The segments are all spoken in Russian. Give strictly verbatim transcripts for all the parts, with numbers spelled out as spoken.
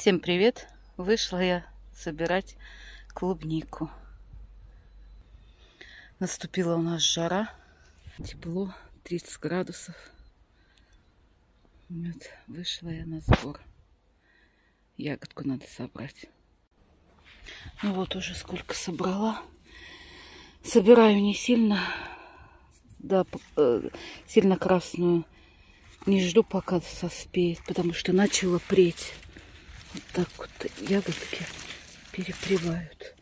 Всем привет! Вышла я собирать клубнику. Наступила у нас жара. Тепло, тридцать градусов. Вот, вышла я на сбор. Ягодку надо собрать. Ну вот уже сколько собрала. Собираю не сильно. Да, сильно красную. Не жду, пока соспеет, потому что начала преть. Вот так вот ягодки перепревают.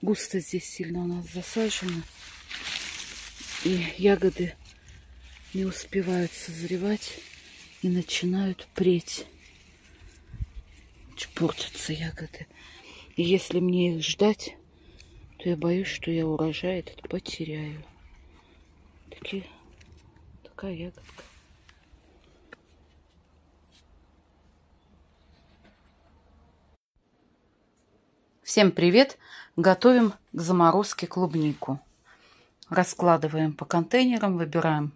Густо здесь сильно у нас засажено. И ягоды не успевают созревать и начинают преть. Портятся ягоды. И если мне их ждать, то я боюсь, что я урожай этот потеряю. Такие, такая ягодка. Всем привет! Готовим к заморозке клубнику. Раскладываем по контейнерам, выбираем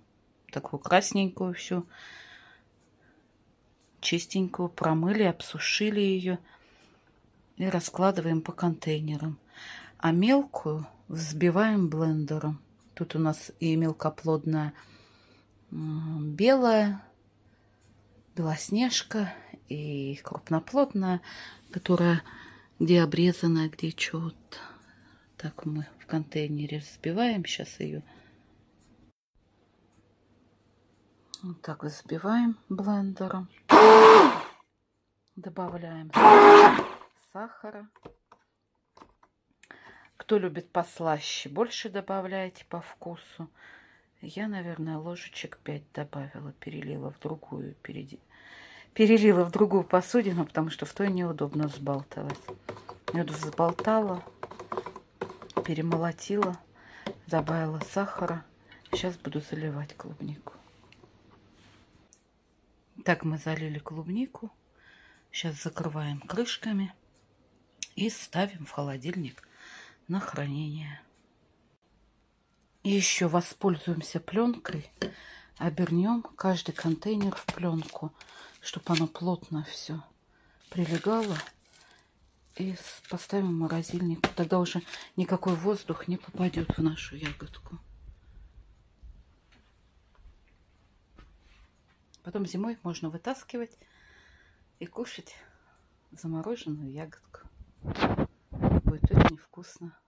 такую красненькую всю, чистенькую, промыли, обсушили ее и раскладываем по контейнерам. А мелкую взбиваем блендером. Тут у нас и мелкоплодная белая, белоснежка, и крупноплодная, которая... где обрезанная, где что-то. Так мы в контейнере взбиваем сейчас ее. Вот так взбиваем блендером. Добавляем сахара. Кто любит послаще, больше добавляйте по вкусу. Я, наверное, ложечек пять добавила, перелила в другую впереди. Перелила в другую посудину, потому что в той неудобно взбалтывать. Вот взболтала, перемолотила, добавила сахара. Сейчас буду заливать клубнику. Так мы залили клубнику. Сейчас закрываем крышками и ставим в холодильник на хранение. И еще воспользуемся пленкой. Обернем каждый контейнер в пленку, чтобы оно плотно все прилегало, и поставим в морозильник. Тогда уже никакой воздух не попадет в нашу ягодку. Потом зимой можно вытаскивать и кушать замороженную ягодку. Будет очень вкусно.